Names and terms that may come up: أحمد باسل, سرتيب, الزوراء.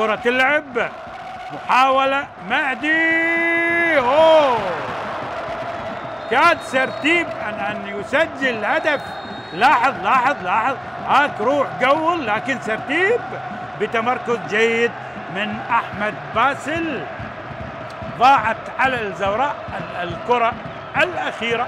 الكرة تلعب، محاولة مهدي، أوه كاد سرتيب أن يسجل هدف. لاحظ لاحظ لاحظ، تروح جول، لكن سرتيب بتمركز جيد من أحمد باسل ضاعت على الزوراء الكرة الأخيرة.